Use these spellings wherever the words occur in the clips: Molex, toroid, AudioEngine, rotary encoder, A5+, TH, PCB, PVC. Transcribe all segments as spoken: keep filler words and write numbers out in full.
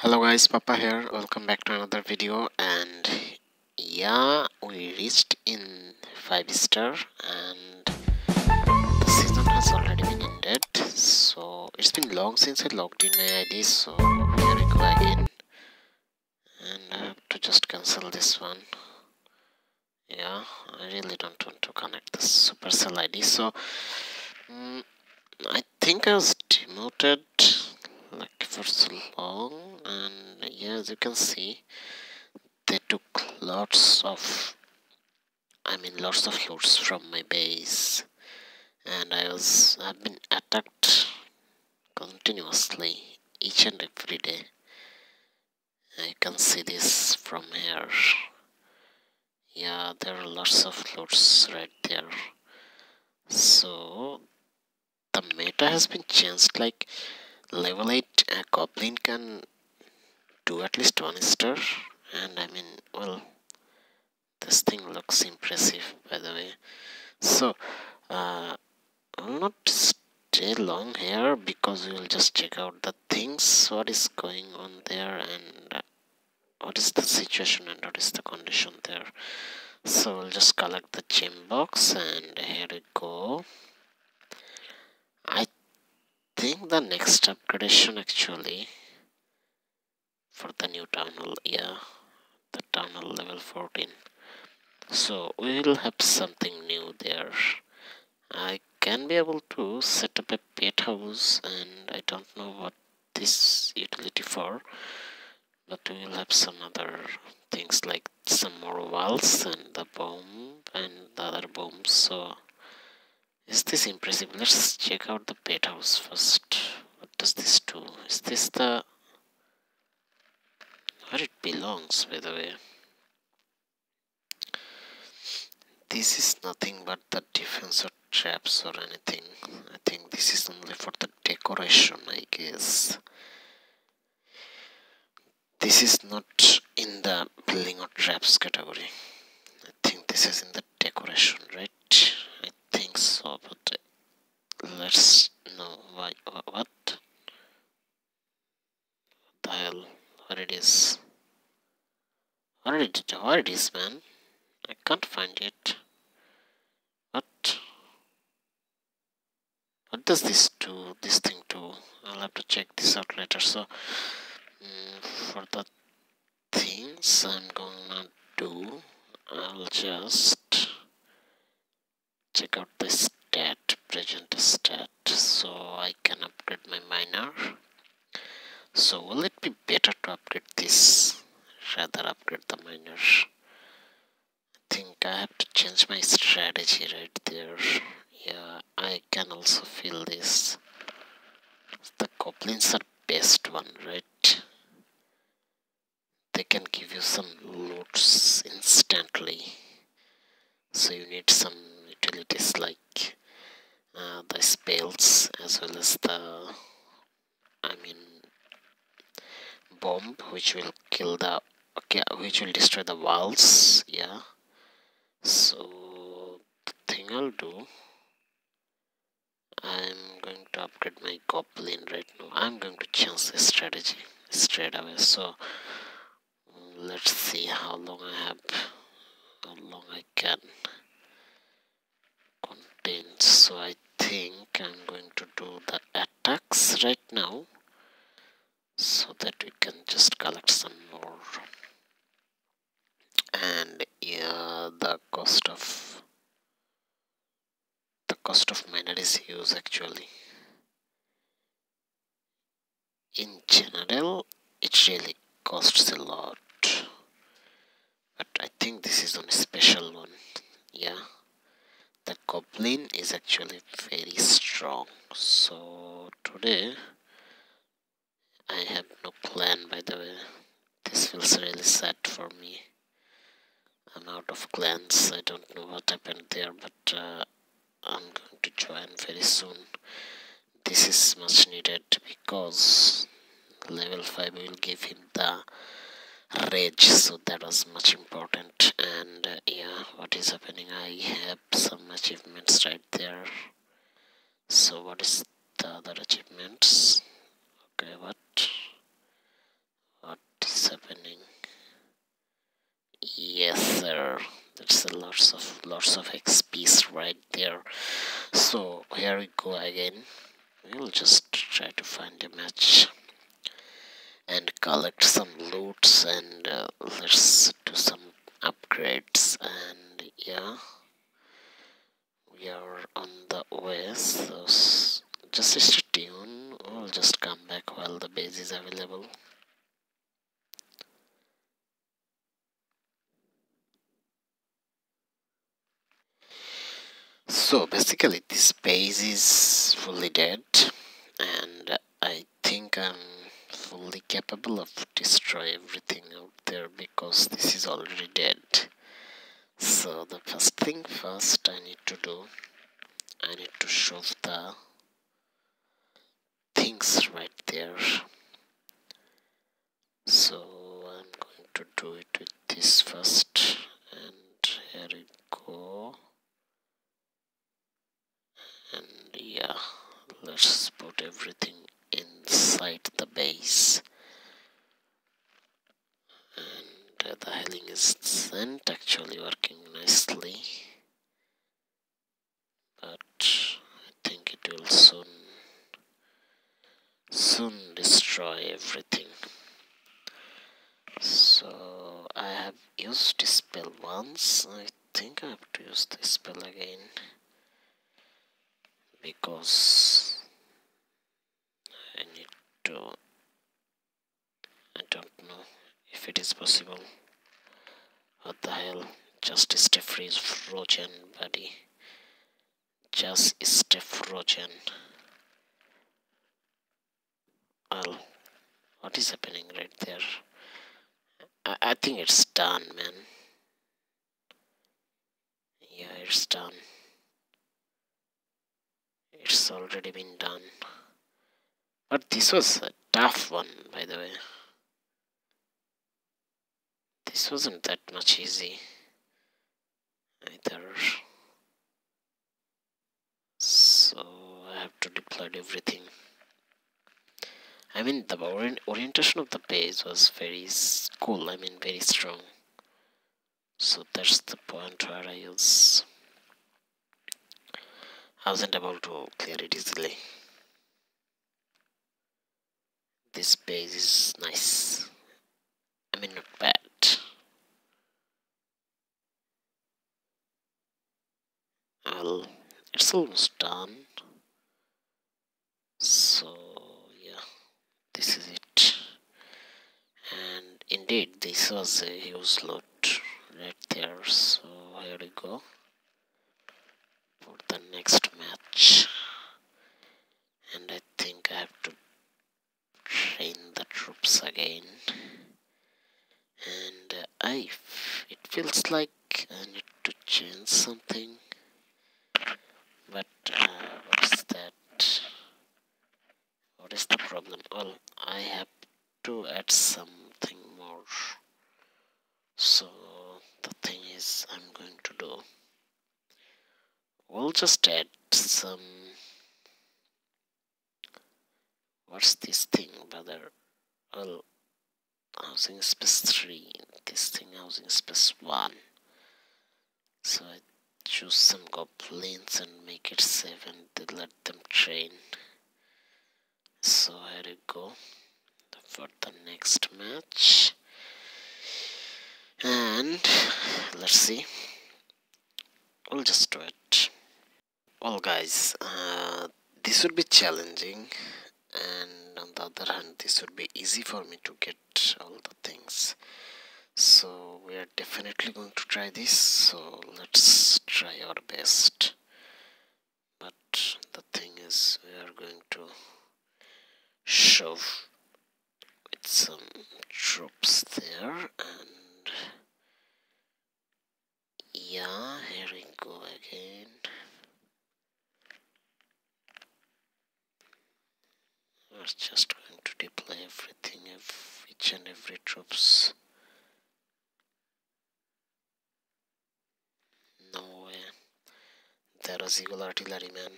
Hello guys, Papa here. Welcome back to another video. And yeah, we reached in five star and the season has already been ended, so it's been long since I logged in my I D. So here we go again, and I have to just cancel this one. Yeah, I really don't want to connect the Supercell I D. So um, I think I was demoted like for so long, and yeah, as you can see, they took lots of I mean lots of loots from my base, and I was I've been attacked continuously each and every day. You can see this from here. Yeah, there are lots of loots right there. So the meta has been changed. Like level eight, a goblin can do at least one star, and I mean, well, this thing looks impressive, by the way. So uh, I'll not stay long here because we will just check out the things, what is going on there, and uh, what is the situation and what is the condition there. So we'll just collect the gem box, and here we go. I I think the next upgradation actually for the new town hall, yeah, the town hall level fourteen. So we will have something new there. I can be able to set up a pet house, and I don't know what this utility for, but we will have some other things like some more walls and the bomb and the other bombs. So is this impressive? Let's check out the pet house first. What does this do? Is this the... where it belongs, by the way? This is nothing but the defense or traps or anything. I think this is only for the decoration, I guess. This is not in the building or traps category. I think this is in the decoration, right? Think so, but let's know why. What the hell? What it is? What it is? What it is, man? I can't find it. What? What does this do? This thing do? I'll have to check this out later. So um, for the things I'm gonna do, I'll just check out the stat, present stat, so I can upgrade my miner. So will it be better to upgrade this, rather upgrade the miner? I think I have to change my strategy right there. Yeah, I can also feel this. The goblins are best one, right? They can give you some loots instantly. So you need some utilities like uh, the spells as well as the I mean bomb, which will kill the okay which will destroy the walls. Yeah, so the thing I'll do, I'm going to upgrade my goblin right now. I'm going to change the strategy straight away. So let's see how long I have, how long I can. So I think I'm going to do the attacks right now so that we can just collect some more. And yeah, the cost of the cost of miner is huge actually. In general, it really costs a lot, but I think this is on a special one. Yeah, the goblin is actually very strong. So today I have no plan, by the way. This feels really sad for me. I'm out of clans. I don't know what happened there, but uh, I'm going to join very soon. This is much needed because level five will give him the rage, so that was much important. And uh, yeah, what is happening? I have some achievements right there. So what is the other achievements? Okay, what what's happening. Yes sir, there's a lots of lots of X Ps right there. So here we go again. We'll just try to find a match and collect some loots, and uh, let's do some upgrades. And yeah, we are on the way, so just stay tuned. We'll just come back while the base is available. So basically this base is fully dead, and I think I'm fully capable of destroy everything out there because this is already dead. So the first thing first I need to do, I need to shove the things right there. So I'm going to do it with this first, and here we go. And yeah, let's put everything inside the base. And uh, the healing isn't actually working nicely, but I think it will soon soon destroy everything. So I have used this spell once. I think I have to use this spell again, because I need to, I don't know if it is possible. What the hell, just stay freeze frozen buddy, just stay frozen. Well, what is happening right there? I, I think it's done, man. Yeah, it's done. It's already been done. But this was a tough one, by the way. This wasn't that much easy either. So I have to deploy everything. I mean, the orient orientation of the base was very cool, I mean very strong. So that's the point where I use I wasn't able to clear it easily. This base is nice. I mean, not bad. Well, it's almost done. So, yeah, this is it. And indeed, this was a huge loot right there. So, here we go. For the next match, and I think I have to train the troops again, and uh, I f it feels like I need to change something, but uh, what's that, what is the problem? Well, I have to add something more. So the thing is, I'm going to do, we'll just add some, what's this thing, brother? Well, housing space three, this thing housing space one. So I choose some goblins and make it safe and they let them train. So here we go for the next match, and let's see, we'll just do it. Well guys, uh, this would be challenging, and on the other hand this would be easy for me to get all the things. So we are definitely going to try this, so let's try our best. But the thing is, we are going to shove with some troops there, and yeah, here we go again. We're just going to deploy everything, each and every troops. No way. There was evil artillery, man.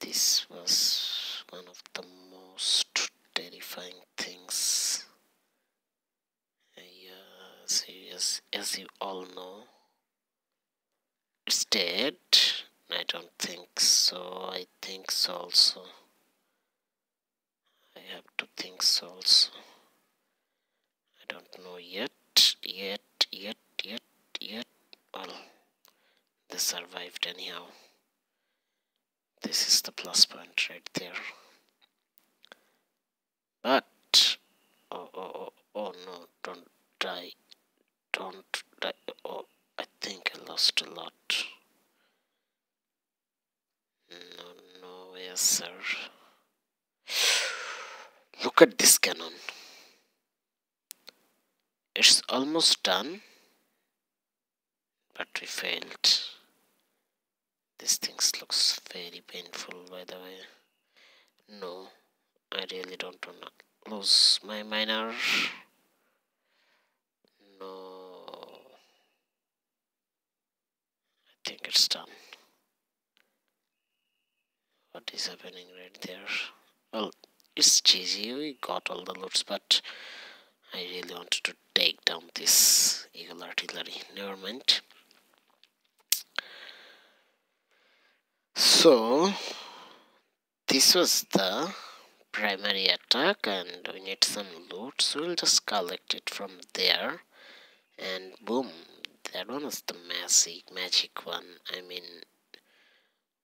This was one of the most terrifying things as you all know, it's dead. I don't think so. I think so also. I have to think so also. I don't know yet, yet, yet, yet, yet. Well, they survived anyhow. This is the plus point right there. But, oh, oh, oh, oh no, don't die. Don't die. Oh, I think I lost a lot. No, no, yes, sir. Look at this cannon. It's almost done, but we failed. These things looks very painful, by the way. No, I really don't wanna lose my miner. No, I think it's done. What is happening right there? Well, it's cheesy, we got all the loots, but I really wanted to take down this eagle artillery. Never mind. So, this was the primary attack, and we need some loot, so we'll just collect it from there. And boom, that one was the magic, magic one. I mean,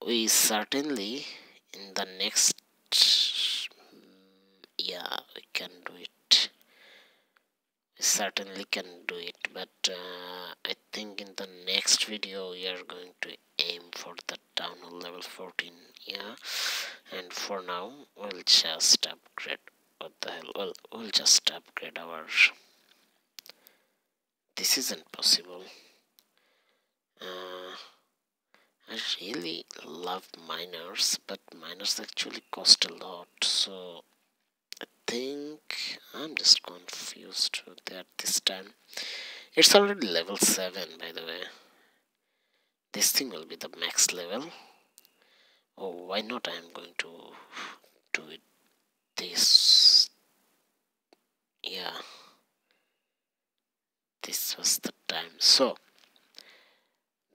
we certainly in the next, yeah, we can do it. We certainly can do it, but uh, I think in the next video we are going to aim for the downhill level fourteen, yeah. And for now, we'll just upgrade. What the hell? Well, we'll just upgrade our. This isn't possible. Uh, I really love miners, but miners actually cost a lot, so I think I'm just confused with that this time. It's already level seven, by the way. This thing will be the max level. Oh, why not? I'm going to do it this. Yeah. This was the time. So,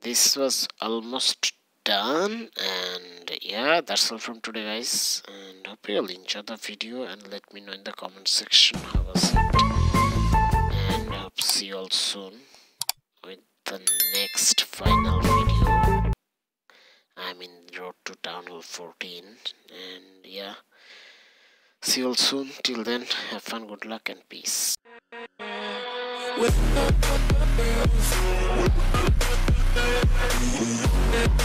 this was almost done, and yeah, that's all from today, guys, and hope you all enjoy the video, and let me know in the comment section how was it, and I hope see you all soon with the next final video. I'm in road to downhill fourteen, and yeah, see you all soon. Till then, have fun, good luck, and peace. With the